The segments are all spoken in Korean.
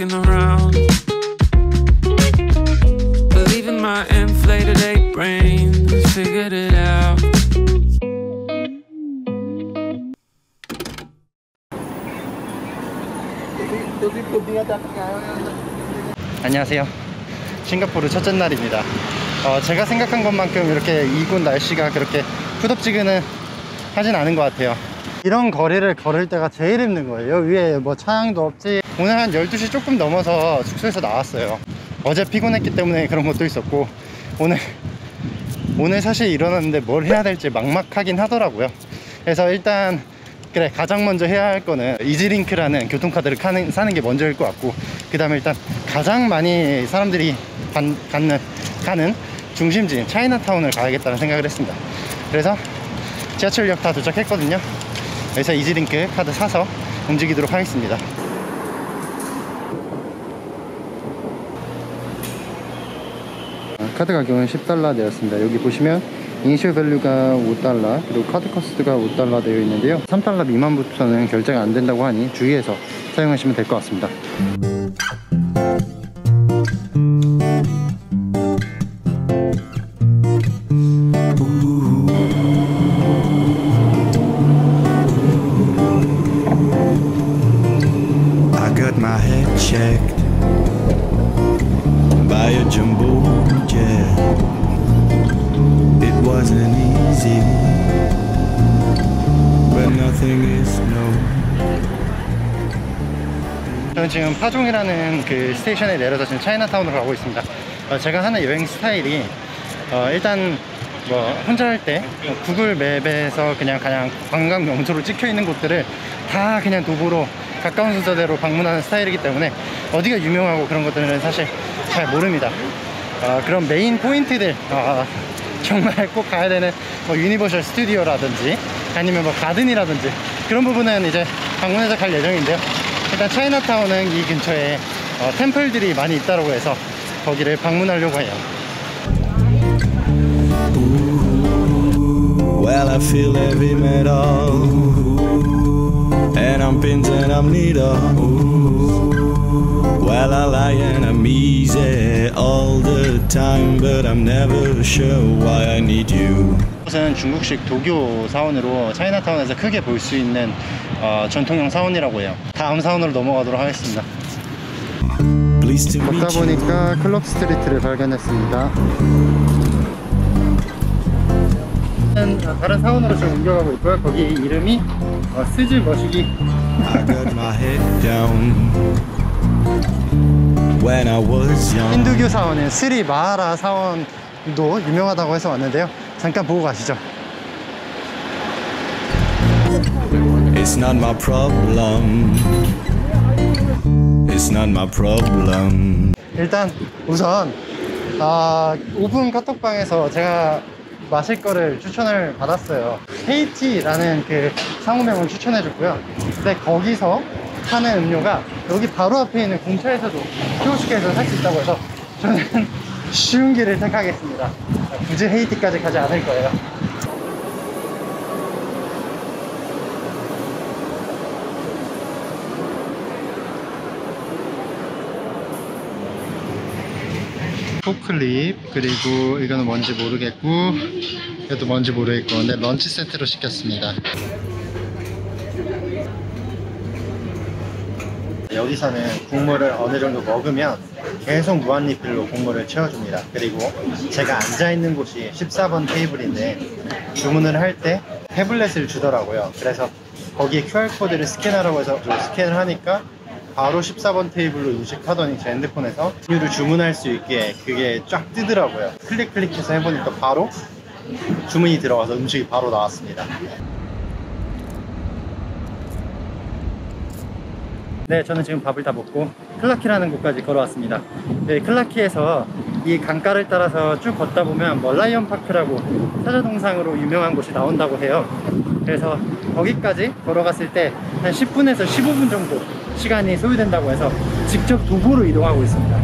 walking around, believing my inflated ape brain figured it out. 안녕하세요. 싱가포르 첫째 날입니다. 제가 생각한 것만큼 이렇게 이곳 날씨가 그렇게 후덥지근은 하진 않은 것 같아요. 이런 거리를 걸을 때가 제일 힘든 거예요. 위에 뭐 차양도 없지. 오늘 한 12시 조금 넘어서 숙소에서 나왔어요. 어제 피곤했기 때문에 그런 것도 있었고 오늘 사실 일어났는데 뭘 해야 될지 막막하긴 하더라고요. 그래서 일단 그래 가장 먼저 해야 할 거는 이지링크라는 교통카드를 사는 게 먼저일 것 같고, 그 다음에 일단 가장 많이 사람들이 가는 중심지인 차이나타운을 가야겠다는 생각을 했습니다. 그래서 지하철역 다 도착했거든요. 여기서 이지링크 카드 사서 움직이도록 하겠습니다. 카드 가격은 10달러 되었습니다. 여기 보시면 이니셜 밸류가 5달러, 그리고 카드 코스트가 5달러 되어 있는데요, 3달러 미만부터는 결제가 안 된다고 하니 주의해서 사용하시면 될 것 같습니다. 저는 지금 파종이라는 그 스테이션에 내려서 지금 차이나타운으로 가고 있습니다. 제가 하는 여행 스타일이 일단 뭐 혼자 할 때 구글 맵에서 그냥 관광 명소로 찍혀 있는 곳들을 다 그냥 도보로 가까운 순서대로 방문하는 스타일이기 때문에 어디가 유명하고 그런 것들은 사실 잘 모릅니다. 그런 메인 포인트들, 정말 꼭 가야 되는 뭐 유니버셜 스튜디오라든지 아니면 뭐 가든이라든지 그런 부분은 이제 방문해서 갈 예정인데요. 일단 차이나타운은 이 근처에 템플들이 많이 있다고 해서 거기를 방문하려고 해요. Well, I feel heavy metal and I'm pins and I'm needle. Well, I lie and I'm easy all the time, but I'm never sure why I need you. 이것은 중국식 도교 사원으로 차이나타운에서 크게 볼 수 있는 전통형 사원이라고 해요. 다음 사원으로 넘어가도록 하겠습니다. 걷다 보니까 클럽 스트리트를 발견했습니다. 다른 사원으로 지금 옮겨가고 있고요. 거기 이름이 스즈 머시기. 힌두교 사원인 스리마하라 사원도 유명하다고 해서 왔는데요. 잠깐 보고 가시죠. It's not my problem. It's not my problem. 일단 우선 오픈 카톡방에서 제가 마실 거를 추천을 받았어요. 헤이티라는 그 상호명을 추천해 줬고요. 근데 거기서 파는 음료가 여기 바로 앞에 있는 공차에서도 키오스크에서 살 수 있다고 해서 저는 쉬운 길을 택하겠습니다. 굳이 헤이티까지 가지 않을 거예요. 포클립, 그리고 이거는 뭔지 모르겠고 이것도 뭔지 모르겠고, 근데 런치 세트로 시켰습니다. 여기서는 국물을 어느 정도 먹으면 계속 무한리필로 국물을 채워줍니다. 그리고 제가 앉아있는 곳이 14번 테이블인데 주문을 할 때 태블릿을 주더라고요. 그래서 거기에 QR코드를 스캔하라고 해서 스캔을 하니까 바로 14번 테이블로 인식하더니 제 핸드폰에서 메뉴를 주문할 수 있게 그게 쫙 뜨더라고요. 클릭해서 해보니까 바로 주문이 들어가서 음식이 바로 나왔습니다. 네, 저는 지금 밥을 다 먹고 클라키라는 곳까지 걸어왔습니다. 네, 클라키에서 이 강가를 따라서 쭉 걷다 보면 라이언 파크라고 사자동상으로 유명한 곳이 나온다고 해요. 그래서 거기까지 걸어갔을 때 한 10분에서 15분 정도 시간이 소요된다고 해서 직접 도보로 이동하고 있습니다.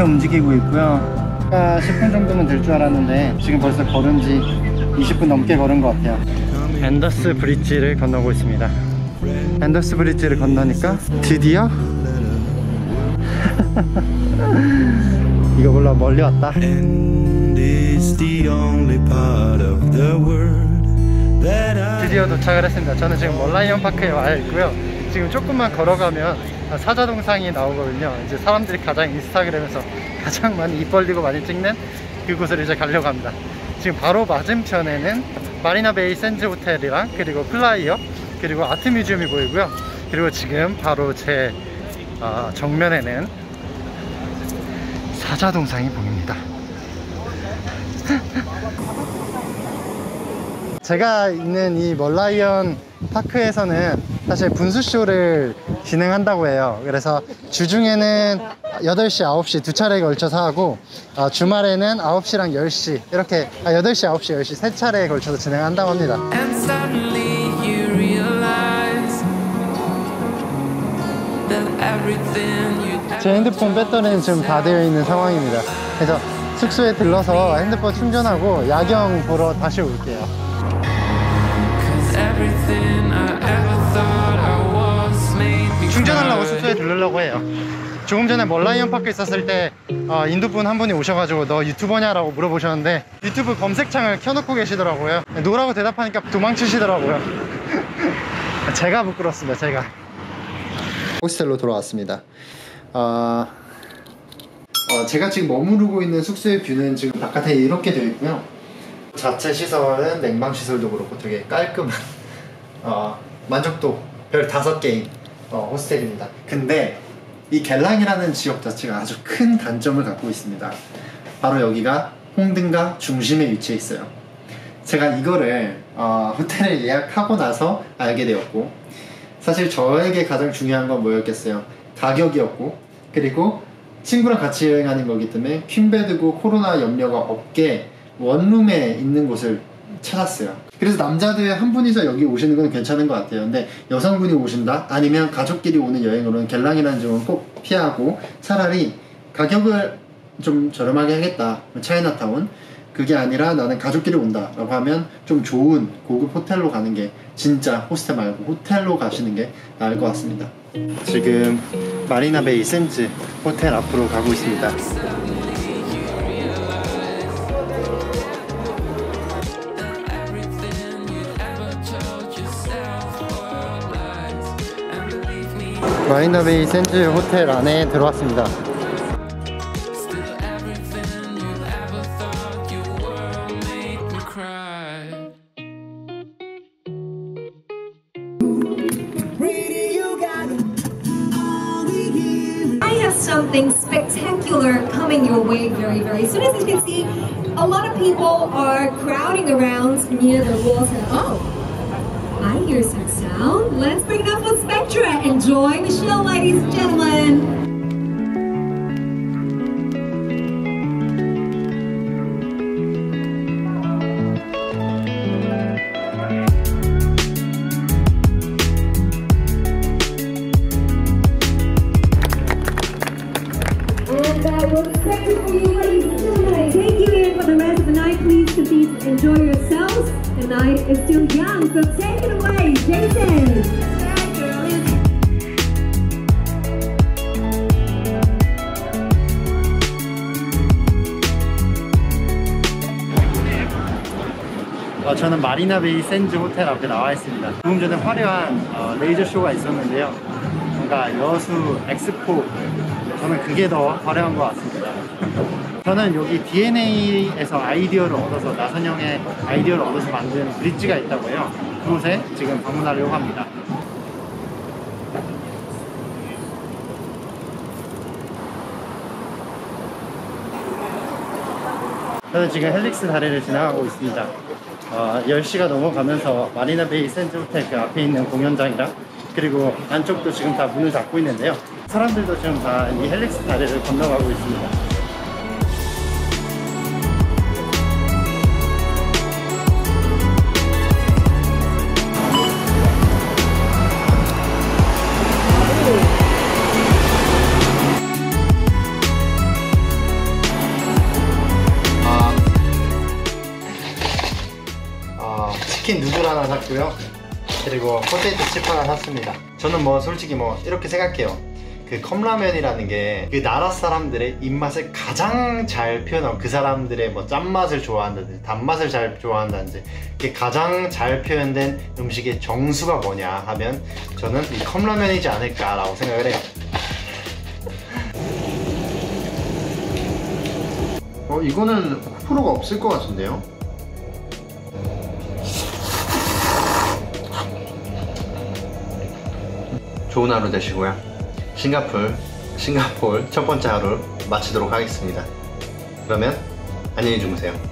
이렇게 움직이고 있고요. 10분 정도면 될 줄 알았는데 지금 벌써 걸은 지 20분 넘게 걸은 것 같아요. 앤더스 브릿지를 건너고 있습니다. 앤더스 브릿지를 건너니까 드디어 이거 몰라 멀리 왔다. 드디어 도착을 했습니다. 저는 지금 멀라이언 파크에 와 있고요. 지금 조금만 걸어가면 사자동상이 나오거든요. 이제 사람들이 가장 인스타그램에서 가장 많이 입 벌리고 많이 찍는 그곳을 이제 가려고 합니다. 지금 바로 맞은편에는 마리나베이 샌즈 호텔이랑 그리고 플라이어 그리고 아트 뮤지엄이 보이고요. 그리고 지금 바로 제 정면에는 사자동상이 보입니다. 제가 있는 이 멀라이언 파크에서는 사실 분수쇼를 진행한다고 해요. 그래서 주중에는 8시, 9시 두 차례에 걸쳐서 하고 주말에는 9시랑 10시 이렇게 8시, 9시, 10시 세 차례에 걸쳐서 진행한다고 합니다. 제 핸드폰 배터리는 지금 다 되어 있는 상황입니다. 그래서 숙소에 들러서 핸드폰 충전하고 야경 보러 다시 올게요. 충전하려고 숙소에 들르려고 해요. 조금 전에 멀라이언 파크 있었을 때 인도분 한 분이 오셔가지고 너 유튜버냐라고 물어보셨는데 유튜브 검색창을 켜놓고 계시더라고요. 노라고 대답하니까 도망치시더라고요. 제가 부끄럽습니다. 제가 호스텔로 돌아왔습니다. 제가 지금 머무르고 있는 숙소의 뷰는 지금 바깥에 이렇게 되어 있고요. 자체 시설은 냉방 시설도 그렇고 되게 깔끔한 만족도 별 5개인 호스텔입니다. 근데 이 겔랑이라는 지역 자체가 아주 큰 단점을 갖고 있습니다. 바로 여기가 홍등가 중심에 위치해 있어요. 제가 이거를 호텔을 예약하고 나서 알게 되었고, 사실 저에게 가장 중요한 건 뭐였겠어요? 가격이었고, 그리고 친구랑 같이 여행하는 거기 때문에 퀸베드고 코로나 염려가 없게 원룸에 있는 곳을 찾았어요. 그래서 남자들 한 분이서 여기 오시는 건 괜찮은 것 같아요. 근데 여성분이 오신다? 아니면 가족끼리 오는 여행으로는 겔랑이라는 지역은 꼭 피하고 차라리 가격을 좀 저렴하게 하겠다, 차이나타운, 그게 아니라 나는 가족끼리 온다 라고 하면 좀 좋은 고급 호텔로 가는 게, 진짜 호스텔 말고 호텔로 가시는 게 나을 것 같습니다. 지금 마리나베이 샌즈 호텔 앞으로 가고 있습니다. 마리나베이 샌즈 호텔 안에 들어왔습니다. I have something spectacular coming your way very soon. As you can see, a lot of people are crowding around near the walls and I hear some sound. Let's bring it up on Spectra. Enjoy the show, ladies and gentlemen. And that was Spectra for you, ladies and gentlemen. Take you in for the rest of the night. Please continue to enjoy yourselves. The night is still young, so take it away, Jason. 저는 마리나베이 샌즈 호텔 앞에 나와 있습니다. 조금 전에 화려한 레이저 쇼가 있었는데요. 뭔가 여수 엑스포, 저는 그게 더 화려한 것 같습니다. 저는 여기 DNA에서 아이디어를 얻어서, 나선형의 아이디어를 얻어서 만든 브릿지가 있다고 해요. 그곳에 지금 방문하려고 합니다. 저는 지금 헬릭스 다리를 지나가고 있습니다. 10시가 넘어가면서 마리나베이 샌즈 호텔 그 앞에 있는 공연장이랑 그리고 안쪽도 지금 다 문을 닫고 있는데요. 사람들도 지금 다 이 헬릭스 다리를 건너가고 있습니다. 샀고요. 그리고 포테이토 칩 하나 샀습니다. 저는 솔직히 이렇게 생각해요. 그 컵라면이라는 게 그 나라 사람들의 입맛을 가장 잘 표현하고, 그 사람들의 짠맛을 좋아한다든지 단맛을 잘 좋아한다든지, 그게 가장 잘 표현된 음식의 정수가 뭐냐 하면 저는 이 컵라면이지 않을까 라고 생각을 해요. 이거는 호불호가 없을 것 같은데요? 좋은 하루 되시고요. 싱가포르 첫 번째 하루 마치도록 하겠습니다. 그러면 안녕히 주무세요.